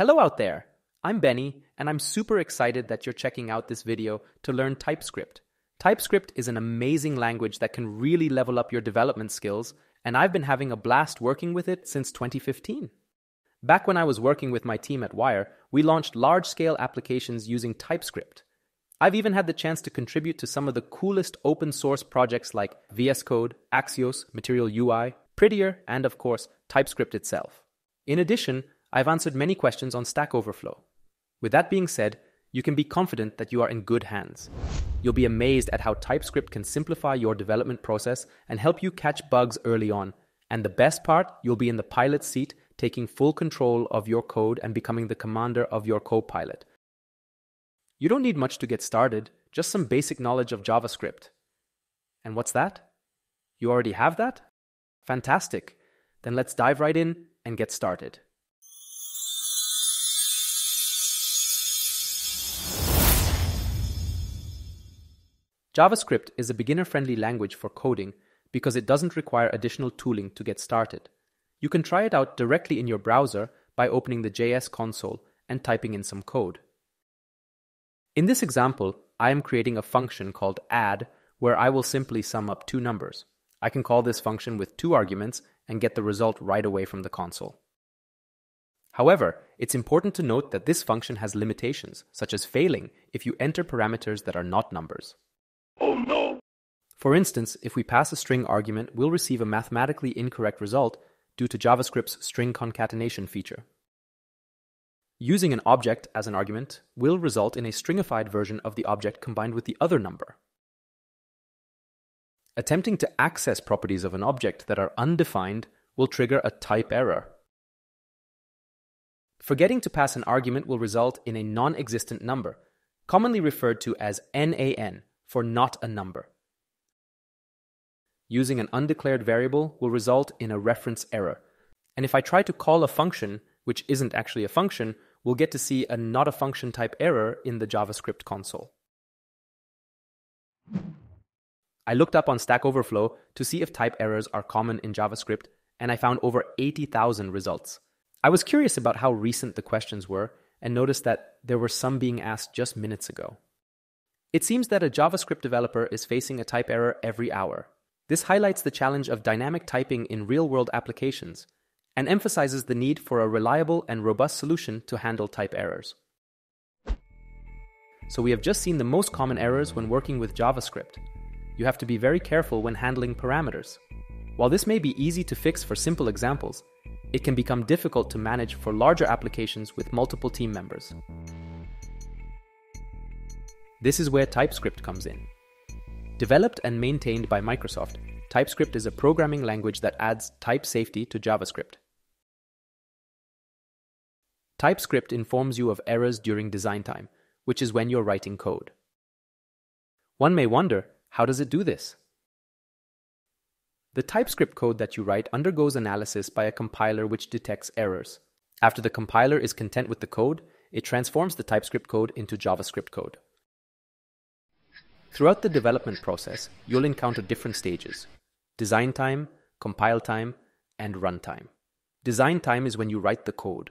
Hello out there! I'm Benny, and I'm super excited that you're checking out this video to learn TypeScript. TypeScript is an amazing language that can really level up your development skills, and I've been having a blast working with it since 2015. Back when I was working with my team at Wire, we launched large-scale applications using TypeScript. I've even had the chance to contribute to some of the coolest open-source projects like VS Code, Axios, Material UI, Prettier, and of course, TypeScript itself. In addition, I've answered many questions on Stack Overflow. With that being said, you can be confident that you are in good hands. You'll be amazed at how TypeScript can simplify your development process and help you catch bugs early on. And the best part, you'll be in the pilot's seat, taking full control of your code and becoming the commander of your co-pilot. You don't need much to get started, just some basic knowledge of JavaScript. And what's that? You already have that? Fantastic. Then let's dive right in and get started. JavaScript is a beginner-friendly language for coding because it doesn't require additional tooling to get started. You can try it out directly in your browser by opening the JS console and typing in some code. In this example, I am creating a function called add where I will simply sum up two numbers. I can call this function with two arguments and get the result right away from the console. However, it's important to note that this function has limitations, such as failing if you enter parameters that are not numbers. Oh, no. For instance, if we pass a string argument, we'll receive a mathematically incorrect result due to JavaScript's string concatenation feature. Using an object as an argument will result in a stringified version of the object combined with the other number. Attempting to access properties of an object that are undefined will trigger a type error. Forgetting to pass an argument will result in a non-existent number, commonly referred to as NaN. For not a number. Using an undeclared variable will result in a reference error. And if I try to call a function, which isn't actually a function, we'll get to see a not a function type error in the JavaScript console. I looked up on Stack Overflow to see if type errors are common in JavaScript, and I found over 80,000 results. I was curious about how recent the questions were, and noticed that there were some being asked just minutes ago. It seems that a JavaScript developer is facing a type error every hour. This highlights the challenge of dynamic typing in real-world applications and emphasizes the need for a reliable and robust solution to handle type errors. So we have just seen the most common errors when working with JavaScript. You have to be very careful when handling parameters. While this may be easy to fix for simple examples, it can become difficult to manage for larger applications with multiple team members. This is where TypeScript comes in. Developed and maintained by Microsoft, TypeScript is a programming language that adds type safety to JavaScript. TypeScript informs you of errors during design time, which is when you're writing code. One may wonder, how does it do this? The TypeScript code that you write undergoes analysis by a compiler which detects errors. After the compiler is content with the code, it transforms the TypeScript code into JavaScript code. Throughout the development process, you'll encounter different stages: design time, compile time, and runtime. Design time is when you write the code.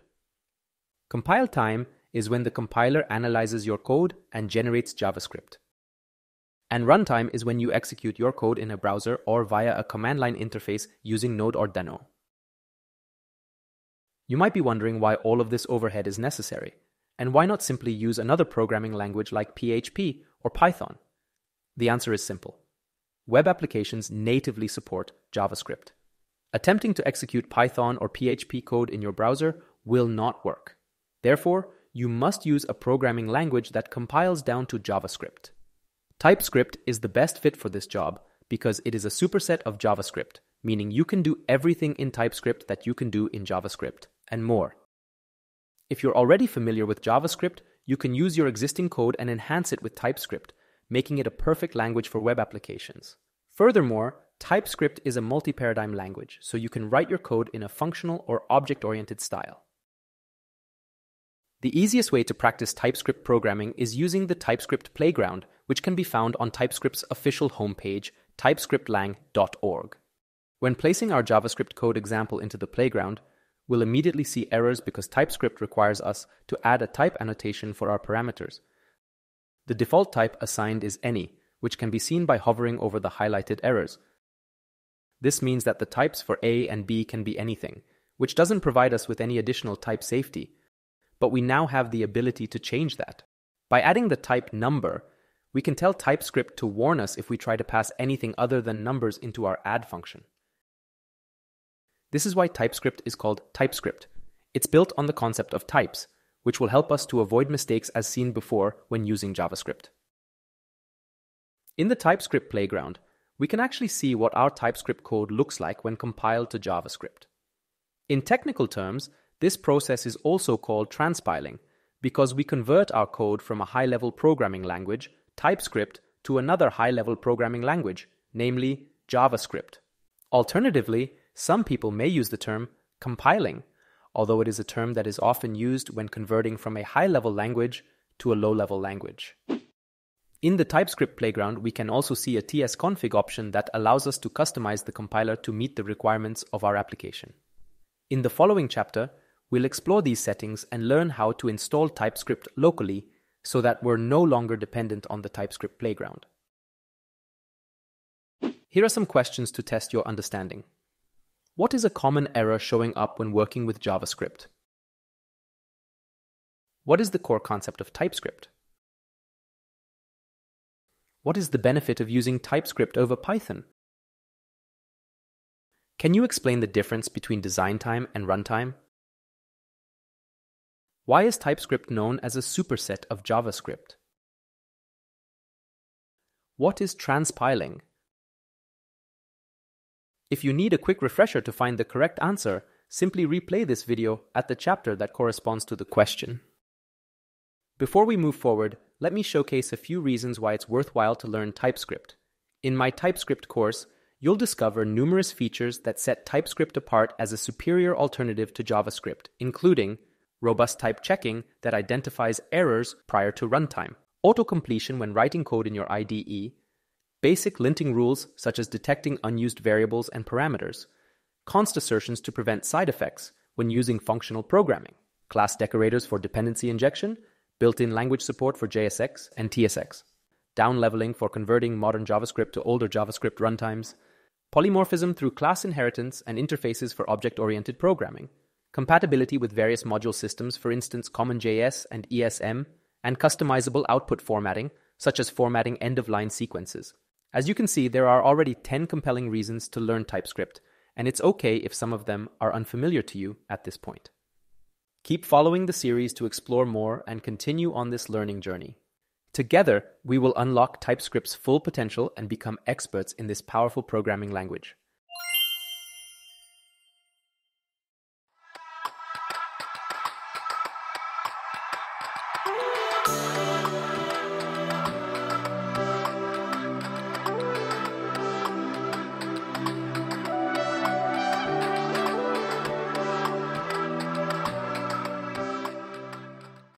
Compile time is when the compiler analyzes your code and generates JavaScript. And runtime is when you execute your code in a browser or via a command line interface using Node or Deno. You might be wondering why all of this overhead is necessary, and why not simply use another programming language like PHP or Python? The answer is simple. Web applications natively support JavaScript. Attempting to execute Python or PHP code in your browser will not work. Therefore, you must use a programming language that compiles down to JavaScript. TypeScript is the best fit for this job because it is a superset of JavaScript, meaning you can do everything in TypeScript that you can do in JavaScript, and more. If you're already familiar with JavaScript, you can use your existing code and enhance it with TypeScript, making it a perfect language for web applications. Furthermore, TypeScript is a multi-paradigm language, so you can write your code in a functional or object-oriented style. The easiest way to practice TypeScript programming is using the TypeScript Playground, which can be found on TypeScript's official homepage, typescriptlang.org. When placing our JavaScript code example into the Playground, we'll immediately see errors because TypeScript requires us to add a type annotation for our parameters. The default type assigned is any, which can be seen by hovering over the highlighted errors. This means that the types for A and B can be anything, which doesn't provide us with any additional type safety, but we now have the ability to change that. By adding the type number, we can tell TypeScript to warn us if we try to pass anything other than numbers into our add function. This is why TypeScript is called TypeScript. It's built on the concept of types, which will help us to avoid mistakes as seen before when using JavaScript. In the TypeScript playground, we can actually see what our TypeScript code looks like when compiled to JavaScript. In technical terms, this process is also called transpiling, because we convert our code from a high-level programming language, TypeScript, to another high-level programming language, namely JavaScript. Alternatively, some people may use the term compiling, although it is a term that is often used when converting from a high-level language to a low-level language. In the TypeScript playground, we can also see a tsconfig option that allows us to customize the compiler to meet the requirements of our application. In the following chapter, we'll explore these settings and learn how to install TypeScript locally so that we're no longer dependent on the TypeScript playground. Here are some questions to test your understanding. What is a common error showing up when working with JavaScript? What is the core concept of TypeScript? What is the benefit of using TypeScript over Python? Can you explain the difference between design time and runtime? Why is TypeScript known as a superset of JavaScript? What is transpiling? If you need a quick refresher to find the correct answer, simply replay this video at the chapter that corresponds to the question. Before we move forward, let me showcase a few reasons why it's worthwhile to learn TypeScript. In my TypeScript course, you'll discover numerous features that set TypeScript apart as a superior alternative to JavaScript, including robust type checking that identifies errors prior to runtime, auto-completion when writing code in your IDE, basic linting rules such as detecting unused variables and parameters, const assertions to prevent side effects when using functional programming, class decorators for dependency injection, built-in language support for JSX and TSX, down-leveling for converting modern JavaScript to older JavaScript runtimes, polymorphism through class inheritance and interfaces for object-oriented programming, compatibility with various module systems, for instance CommonJS and ESM, and customizable output formatting, such as formatting end-of-line sequences. As you can see, there are already 10 compelling reasons to learn TypeScript, and it's okay if some of them are unfamiliar to you at this point. Keep following the series to explore more and continue on this learning journey. Together, we will unlock TypeScript's full potential and become experts in this powerful programming language.